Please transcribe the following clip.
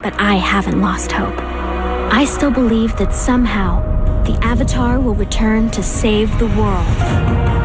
But I haven't lost hope. I still believe that somehow the Avatar will return to save the world.